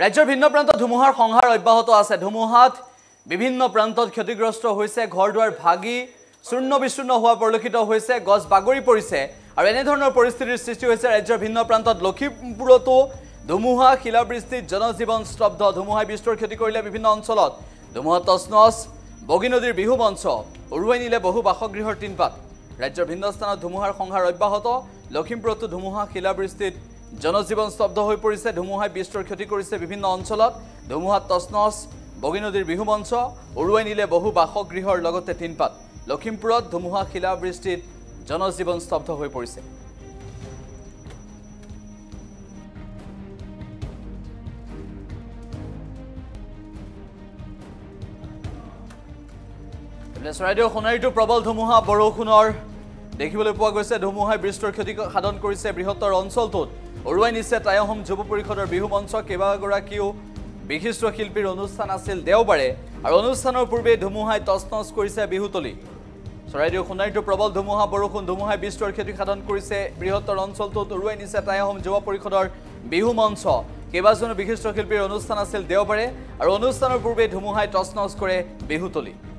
ৰাজ্যৰ ভিন্ন প্ৰান্তত ধুমুহাৰ সংহাৰ অব্যাহত আছে ধুমুহাত বিভিন্ন প্ৰান্তত ক্ষতিগ্ৰস্ত হৈছে ঘৰদুৱাৰ ভাগি শূন্য বিশূন্য হোৱা পৰিলক্ষিত হৈছে গছ বাগৰি পৰিছে আৰু এনে ধৰণৰ পৰিস্থিতিৰ সৃষ্টি হৈছে ৰাজ্যৰ ভিন্ন প্ৰান্তত লক্ষীমপুৰতো ধুমুহা শিলাবৃষ্টি জনজীৱন স্তব্ধ ধুমুহাই বিস্তৰ ক্ষতি কৰিলে বিভিন্ন অঞ্চলত ধুমুহাত তছনছ বগী নদীৰ বিহু মঞ্চ উৰুৱাই নিলে বহু বাসগৃহৰ টিনপাত ৰাজ্যৰ ভিন্ন স্থানত ধুমুহাৰ সংহাৰ অব্যাহত লক্ষীমপুৰতো ধুমুহা শিলাবৃষ্টি জনজীবন স্তব্ধ হৈ পৰিছে ধুমুহাই বিস্তৰ ক্ষতি কৰিছে বিভিন্ন অঞ্চলত ধুমুহাত তছনছ বগী নদীৰ বিহু মঞ্চ উৰুৱাই নিলে বহু বাসগৃহৰ লগতে টিনপাত লক্ষীমপুৰত ধুমুহা শিলাবৃষ্টিত জনজীবন স্তব্ধ হৈ পৰিছে চৰাইদেউ সোণাৰীতো প্ৰবল ধুমুহা বৰষুণৰ দেখিবলৈ পোৱা গৈছে ধুমুহাই বিস্তৰ ক্ষতি সাধন কৰিছে বৃহত্তৰ অঞ্চলটোত উৰুৱাই নিছে টাই আহোম যুৱ পৰিষদৰ বিহু মঞ্চ কেইবাগৰাকীও বিশিষ্ট শিল্পীৰ অনুষ্ঠান আছিল দেওবাৰে আৰু অনুষ্ঠানৰ পূৰ্বে ধুমুহাই তছনছ কৰিছে বিহুতলি চৰাইদেউ সোণাৰীতো প্ৰবল ধুমুহা বৰষুণ ধুমুহাই বিস্তৰ ক্ষতি সাধন কৰিছে বৃহত্তৰ অঞ্চলটোত উৰুৱাই নিছে টাই আহোম যুৱ পৰিষদৰ বিহু মঞ্চ কেইবাজনো বিশিষ্ট শিল্পীৰ অনুষ্ঠান আছিল দেওবাৰে আৰু অনুষ্ঠানৰ পূৰ্বে ধুমুহাই তছনছ কৰে বিহুতলি।